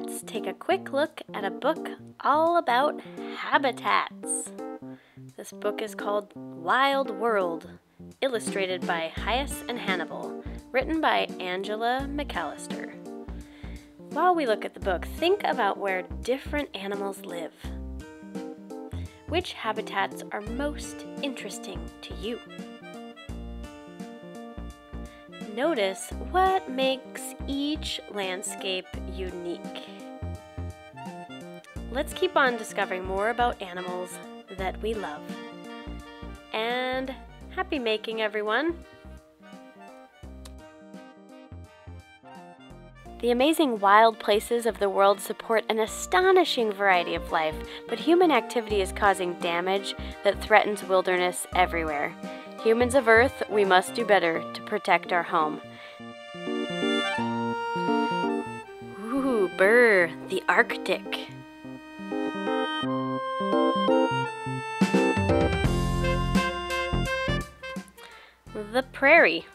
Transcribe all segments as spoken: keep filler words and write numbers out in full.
let's take a quick look at a book all about habitats. This book is called Wild World, illustrated by Hvass and Hannibal, written by Jessica McAllister. While we look at the book, think about where different animals live. Which habitats are most interesting to you? Notice what makes each landscape unique. Let's keep on discovering more about animals that we love. And happy making, everyone! The amazing wild places of the world support an astonishing variety of life, but human activity is causing damage that threatens wilderness everywhere. Humans of Earth, we must do better to protect our home. Ooh, brr, the Arctic. The prairie.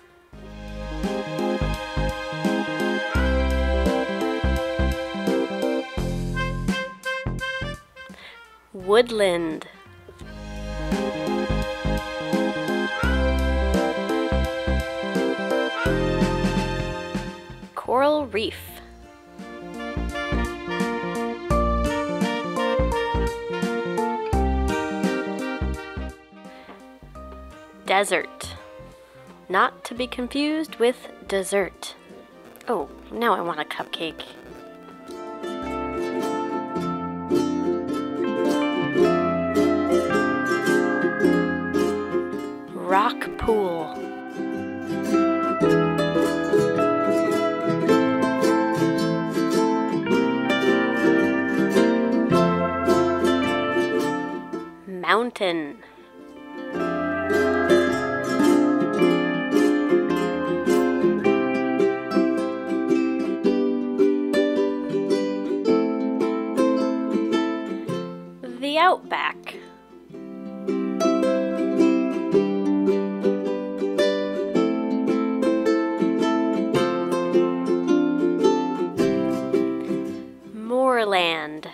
Woodland. Coral reef. Desert. Not to be confused with dessert. Oh, now I want a cupcake. Rock pool. Mountain. The outback. Moorland.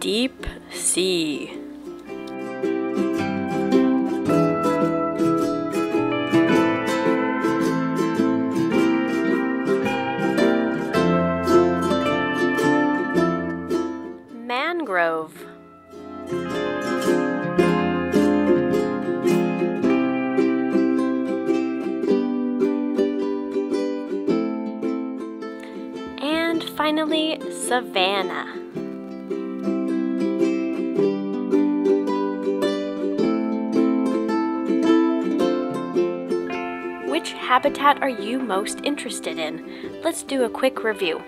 Deep sea. Mangrove. And finally, savanna. Which habitat are you most interested in? Let's do a quick review.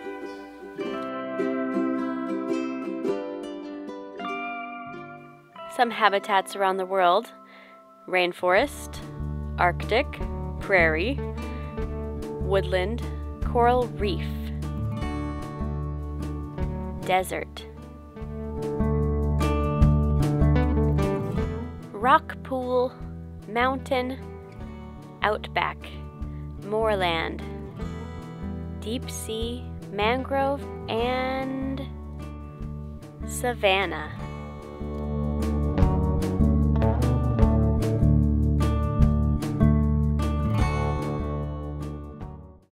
Some habitats around the world: rainforest, Arctic, prairie, woodland, coral reef, desert, rock pool, mountain, outback, moorland, deep sea, mangrove, and savanna.